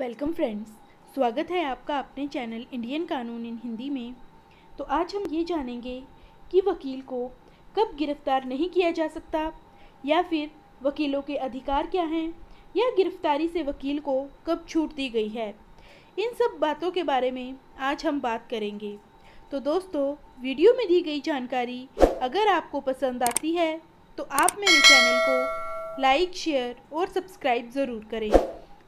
Welcome friends, स्वागत है आपका अपने चैनल इंडियन कानून इन हिंदी में। तो आज हम ये जानेंगे कि वकील को कब गिरफ्तार नहीं किया जा सकता, या फिर वकीलों के अधिकार क्या हैं, या गिरफ्तारी से वकील को कब छूट दी गई है। इन सब बातों के बारे में आज हम बात करेंगे। तो दोस्तों, वीडियो में दी गई जानकारी अगर आपको पसंद आती है तो आप मेरे चैनल को लाइक, शेयर और सब्सक्राइब ज़रूर करें।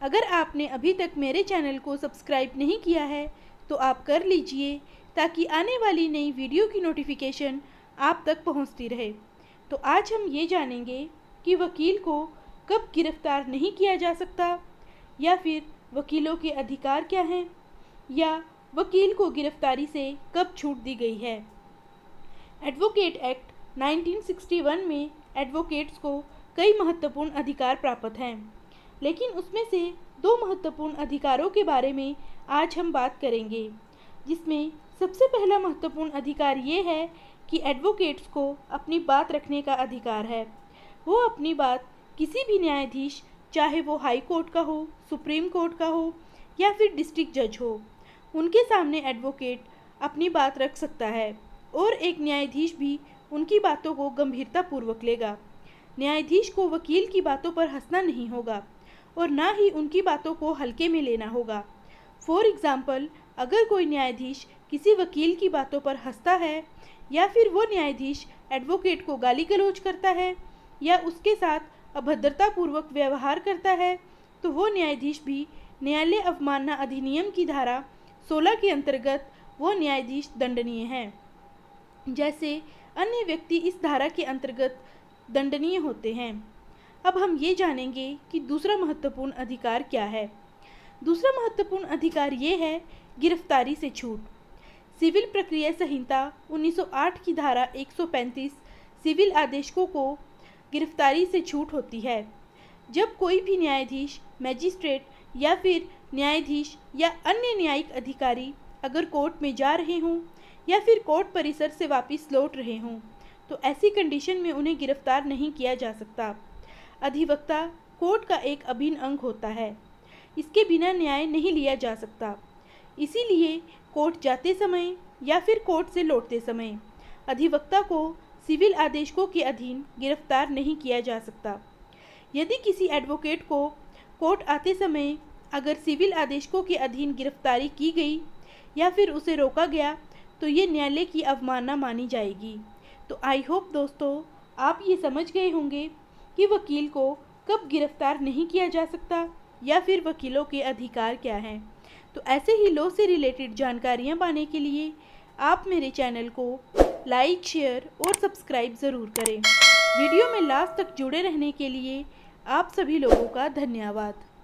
अगर आपने अभी तक मेरे चैनल को सब्सक्राइब नहीं किया है तो आप कर लीजिए, ताकि आने वाली नई वीडियो की नोटिफिकेशन आप तक पहुंचती रहे। तो आज हम ये जानेंगे कि वकील को कब गिरफ्तार नहीं किया जा सकता, या फिर वकीलों के अधिकार क्या हैं, या वकील को गिरफ्तारी से कब छूट दी गई है। एडवोकेट एक्ट 1961 में एडवोकेट्स को कई महत्वपूर्ण अधिकार प्राप्त हैं, लेकिन उसमें से दो महत्वपूर्ण अधिकारों के बारे में आज हम बात करेंगे, जिसमें सबसे पहला महत्वपूर्ण अधिकार ये है कि एडवोकेट्स को अपनी बात रखने का अधिकार है। वो अपनी बात किसी भी न्यायाधीश, चाहे वो हाई कोर्ट का हो, सुप्रीम कोर्ट का हो या फिर डिस्ट्रिक्ट जज हो, उनके सामने एडवोकेट अपनी बात रख सकता है, और एक न्यायाधीश भी उनकी बातों को गंभीरतापूर्वक लेगा। न्यायाधीश को वकील की बातों पर हंसना नहीं होगा और ना ही उनकी बातों को हल्के में लेना होगा। फॉर एग्ज़ाम्पल, अगर कोई न्यायाधीश किसी वकील की बातों पर हंसता है, या फिर वो न्यायाधीश एडवोकेट को गाली गलौज करता है या उसके साथ अभद्रतापूर्वक व्यवहार करता है, तो वो न्यायाधीश भी न्यायालय अवमानना अधिनियम की धारा 16 के अंतर्गत वो न्यायाधीश दंडनीय हैं, जैसे अन्य व्यक्ति इस धारा के अंतर्गत दंडनीय होते हैं। अब हम ये जानेंगे कि दूसरा महत्वपूर्ण अधिकार क्या है। दूसरा महत्वपूर्ण अधिकार ये है गिरफ्तारी से छूट। सिविल प्रक्रिया संहिता 1908 की धारा 135 सिविल आदेशकों को गिरफ्तारी से छूट होती है। जब कोई भी न्यायाधीश, मैजिस्ट्रेट या फिर न्यायाधीश या अन्य न्यायिक अधिकारी अगर कोर्ट में जा रहे हों या फिर कोर्ट परिसर से वापस लौट रहे हों, तो ऐसी कंडीशन में उन्हें गिरफ्तार नहीं किया जा सकता। अधिवक्ता कोर्ट का एक अभिन्न अंग होता है, इसके बिना न्याय नहीं लिया जा सकता। इसीलिए कोर्ट जाते समय या फिर कोर्ट से लौटते समय अधिवक्ता को सिविल आदेशकों के अधीन गिरफ्तार नहीं किया जा सकता। यदि किसी एडवोकेट को कोर्ट आते समय अगर सिविल आदेशकों के अधीन गिरफ्तारी की गई या फिर उसे रोका गया, तो ये न्यायालय की अवमानना मानी जाएगी। तो आई होप दोस्तों, आप ये समझ गए होंगे कि वकील को कब गिरफ्तार नहीं किया जा सकता, या फिर वकीलों के अधिकार क्या हैं। तो ऐसे ही लॉ से रिलेटेड जानकारियाँ पाने के लिए आप मेरे चैनल को लाइक, शेयर और सब्सक्राइब ज़रूर करें। वीडियो में लास्ट तक जुड़े रहने के लिए आप सभी लोगों का धन्यवाद।